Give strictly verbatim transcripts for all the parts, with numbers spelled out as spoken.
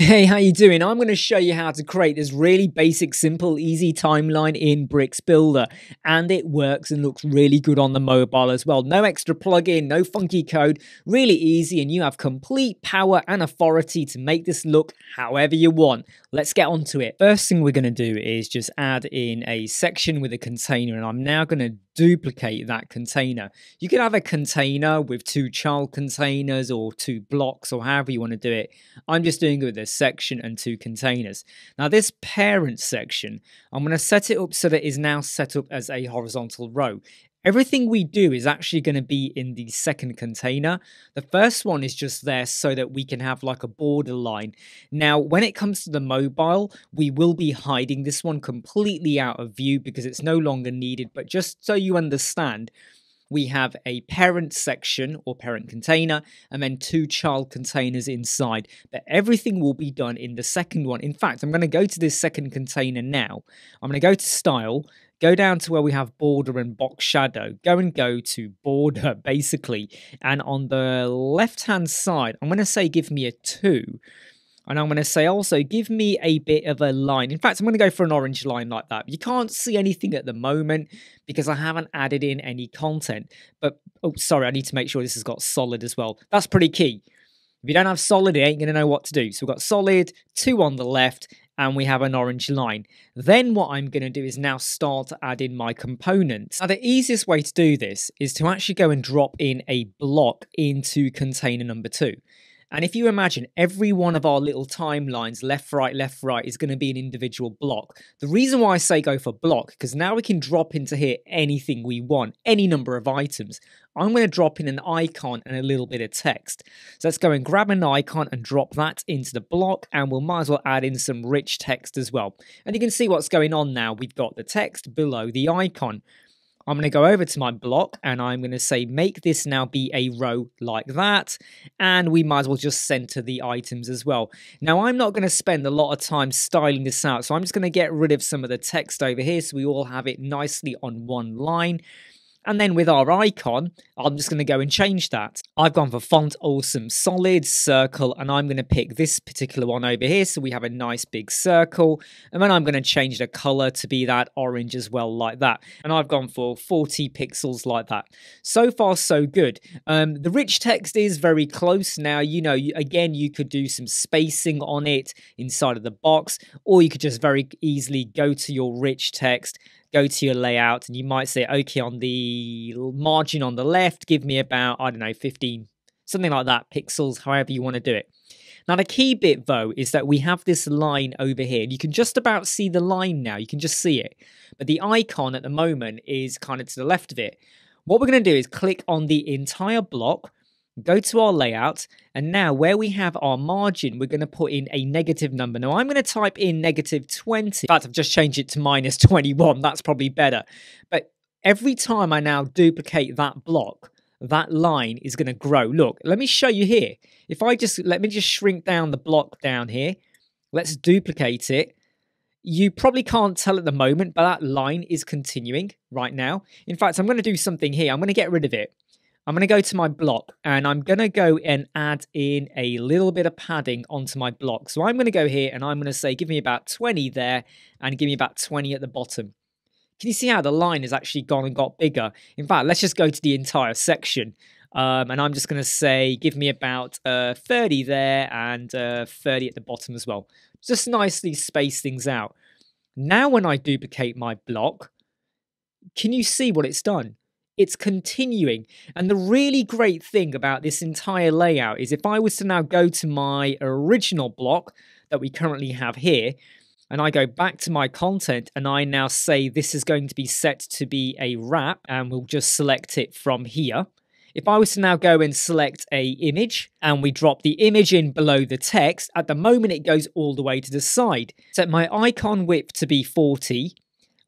Hey, how you doing? I'm going to show you how to create this really basic, simple, easy timeline in Bricks Builder, and it works and looks really good on the mobile as well. No extra plugin, no funky code, really easy, and you have complete power and authority to make this look however you want. Let's get on to it. First thing we're going to do is just add in a section with a container, and I'm now going to duplicate that container. You could have a container with two child containers or two blocks or however you want to do it. I'm just doing it with a section and two containers. Now this parent section, I'm going to set it up so that it is now set up as a horizontal row. Everything we do is actually going to be in the second container. The first one is just there so that we can have like a borderline. Now, when it comes to the mobile, we will be hiding this one completely out of view because it's no longer needed. But just so you understand, we have a parent section or parent container and then two child containers inside. But everything will be done in the second one. In fact, I'm going to go to this second container now. I'm going to go to Style, go down to where we have border and box shadow, go and go to border basically. And on the left-hand side, I'm going to say, give me a two. And I'm going to say also, give me a bit of a line. In fact, I'm going to go for an orange line like that. You can't see anything at the moment because I haven't added in any content, but oh, sorry, I need to make sure this has got solid as well. That's pretty key. If you don't have solid, it ain't going to know what to do. So we've got solid, two on the left, and we have an orange line. Then what I'm going to do is now start to add in my components. Now the easiest way to do this is to actually go and drop in a block into container number two. And if you imagine every one of our little timelines, left, right, left, right, is going to be an individual block. The reason why I say go for block, because now we can drop into here anything we want, any number of items. I'm going to drop in an icon and a little bit of text. So let's go and grab an icon and drop that into the block, and we'll might as well add in some rich text as well. And you can see what's going on now. We've got the text below the icon. I'm going to go over to my block and I'm going to say, make this now be a row like that. And we might as well just center the items as well. Now, I'm not going to spend a lot of time styling this out. So I'm just going to get rid of some of the text over here so we all have it nicely on one line. And then with our icon, I'm just going to go and change that. I've gone for Font Awesome, solid, circle, and I'm going to pick this particular one over here. So we have a nice big circle. And then I'm going to change the color to be that orange as well, like that. And I've gone for forty pixels like that. So far, so good. Um, the rich text is very close. Now, you know, again, you could do some spacing on it inside of the box, or you could just very easily go to your rich text, go to your layout, and you might say, okay, on the margin on the left, give me about, I don't know, fifteen, something like that, pixels, however you want to do it. Now, the key bit, though, is that we have this line over here. You can just about see the line now. You can just see it. But the icon at the moment is kind of to the left of it. What we're going to do is click on the entire block, go to our layout, and now where we have our margin, we're going to put in a negative number. Now I'm going to type in negative twenty. In fact, I've just changed it to minus twenty-one. That's probably better. But every time I now duplicate that block, that line is going to grow. Look, let me show you here. If I just, let me just shrink down the block down here. Let's duplicate it. You probably can't tell at the moment, but that line is continuing right now. In fact, I'm going to do something here. I'm going to get rid of it. I'm going to go to my block and I'm going to go and add in a little bit of padding onto my block. So I'm going to go here and I'm going to say, give me about twenty there and give me about twenty at the bottom. Can you see how the line has actually gone and got bigger? In fact, let's just go to the entire section. Um, and I'm just going to say, give me about uh, thirty there and uh, thirty at the bottom as well. Just nicely space things out. Now, when I duplicate my block, can you see what it's done? It's continuing. And the really great thing about this entire layout is if I was to now go to my original block that we currently have here, and I go back to my content and I now say this is going to be set to be a wrap, and we'll just select it from here. If I was to now go and select a image and we drop the image in below the text, at the moment it goes all the way to the side. Set my icon width to be forty.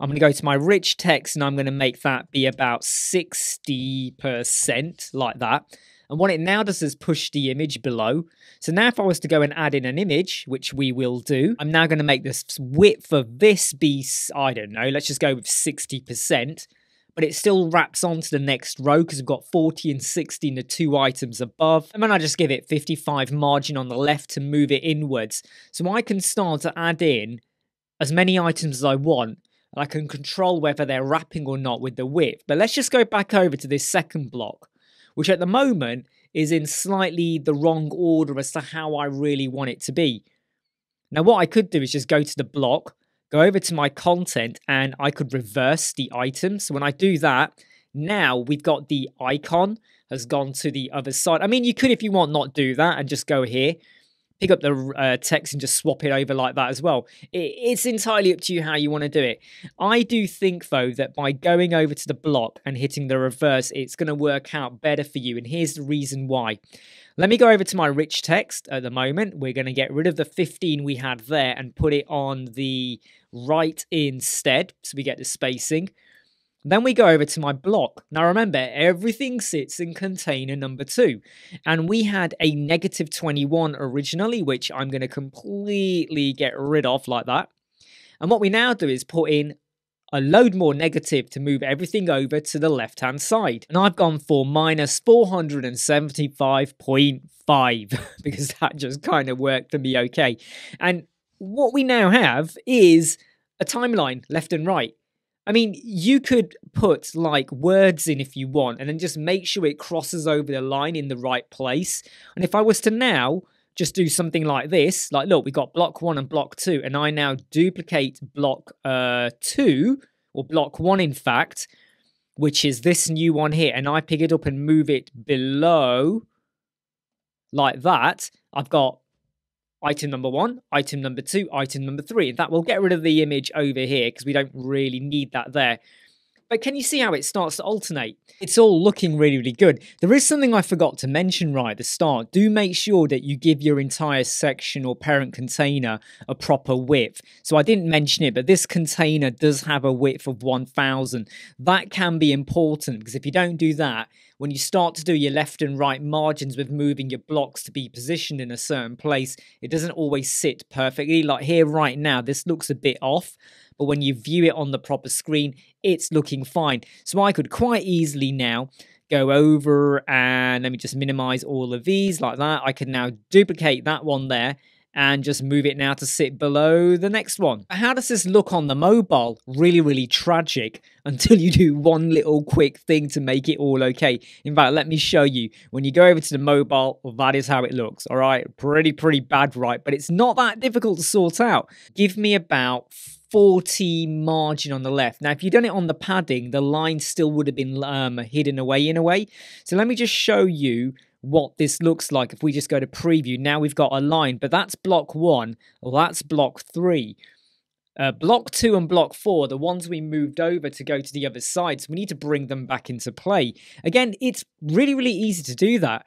I'm going to go to my rich text and I'm going to make that be about sixty percent like that. And what it now does is push the image below. So now if I was to go and add in an image, which we will do, I'm now going to make this width of this be, I don't know, let's just go with sixty percent. but it still wraps onto the next row because we've got forty and sixty in the two items above. And then I just give it fifty-five margin on the left to move it inwards. So I can start to add in as many items as I want. And I can control whether they're wrapping or not with the width. But let's just go back over to this second block, which at the moment is in slightly the wrong order as to how I really want it to be. Now what I could do is just go to the block, go over to my content, and I could reverse the item. So when I do that, now we've got the icon has gone to the other side. I mean, you could, if you want, not do that and just go here, pick up the uh, text and just swap it over like that as well. It, it's entirely up to you how you want to do it. I do think, though, that by going over to the block and hitting the reverse, it's going to work out better for you. And here's the reason why. Let me go over to my rich text at the moment. We're going to get rid of the fifteen we had there and put it on the right instead. So we get the spacing. Then we go over to my block. Now remember, everything sits in container number two. And we had a negative twenty-one originally, which I'm going to completely get rid of like that. And what we now do is put in a load more negative to move everything over to the left-hand side. And I've gone for minus four hundred seventy-five point five because that just kind of worked for me okay. And what we now have is a timeline left and right. I mean, you could put like words in if you want and then just make sure it crosses over the line in the right place. And if I was to now just do something like this, like, look, we got block one and block two, and I now duplicate block uh, two or block one, in fact, which is this new one here. And I pick it up and move it below like that. I've got item number one, item number two, item number three. That will get rid of the image over here because we don't really need that there. But can you see how it starts to alternate? It's all looking really, really good. There is something I forgot to mention right at the start. Do make sure that you give your entire section or parent container a proper width. So I didn't mention it, but this container does have a width of one thousand. That can be important because if you don't do that, when you start to do your left and right margins with moving your blocks to be positioned in a certain place, it doesn't always sit perfectly. Like here right now, this looks a bit off, but when you view it on the proper screen, it's looking fine. So I could quite easily now go over and let me just minimize all of these like that. I can now duplicate that one there and just move it now to sit below the next one. How does this look on the mobile? Really, really tragic until you do one little quick thing to make it all okay. In fact, let me show you. When you go over to the mobile, well, that is how it looks, all right? Pretty, pretty bad, right? But it's not that difficult to sort out. Give me about forty margin on the left. Now, if you'd done it on the padding, the line still would have been um, hidden away in a way. So let me just show you what this looks like. If we just go to preview, now we've got a line, but that's block one, that's block three. Uh, block two and block four, the ones we moved over to go to the other side, so we need to bring them back into play. Again, it's really, really easy to do that.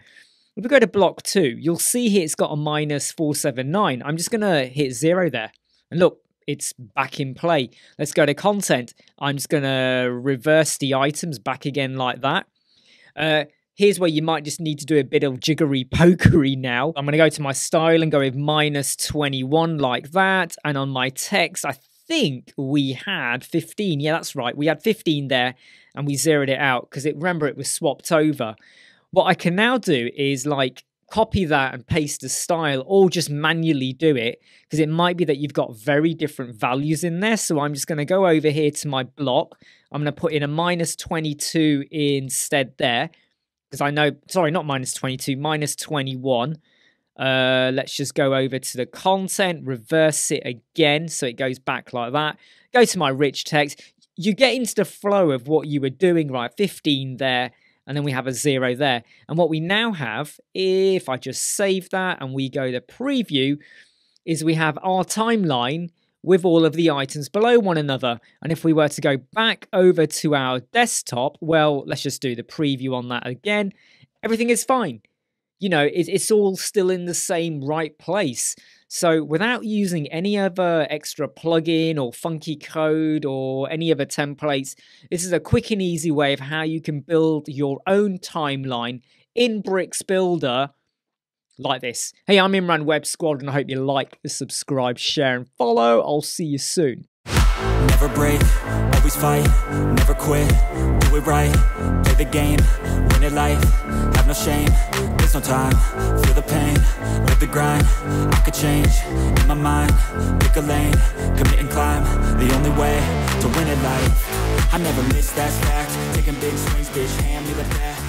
If we go to block two, you'll see here it's got a minus four seventy-nine. I'm just going to hit zero there. And look, it's back in play. Let's go to content. I'm just going to reverse the items back again like that. Uh, Here's where you might just need to do a bit of jiggery pokery now. I'm going to go to my style and go with minus twenty-one like that. And on my text, I think we had fifteen. Yeah, that's right. We had fifteen there and we zeroed it out because it, remember, it was swapped over. What I can now do is like copy that and paste the style or just manually do it because it might be that you've got very different values in there. So I'm just going to go over here to my block. I'm going to put in a minus twenty-two instead there. Because I know, sorry, not minus twenty-two, minus twenty-one. Uh, let's just go over to the content, reverse it again so it goes back like that. Go to my rich text. You get into the flow of what you were doing, right? fifteen there, and then we have a zero there. And what we now have, if I just save that and we go to preview, is we have our timeline with all of the items below one another. And if we were to go back over to our desktop, well, let's just do the preview on that again. Everything is fine. You know, it, it's all still in the same right place. So without using any other extra plugin or funky code or any other templates, this is a quick and easy way of how you can build your own timeline in Bricks Builder like this. Hey, I'm Imran, Web Squadron. I hope you like, subscribe, share, and follow. I'll see you soon. Never break, always fight, never quit, do it right, play the game, win it life, have no shame, there's no time, feel the pain, live the grind, I could change, in my mind, pick a lane, commit and climb, the only way to win it life, I never miss, that's fact, taking big swings, bitch, hand me the bat.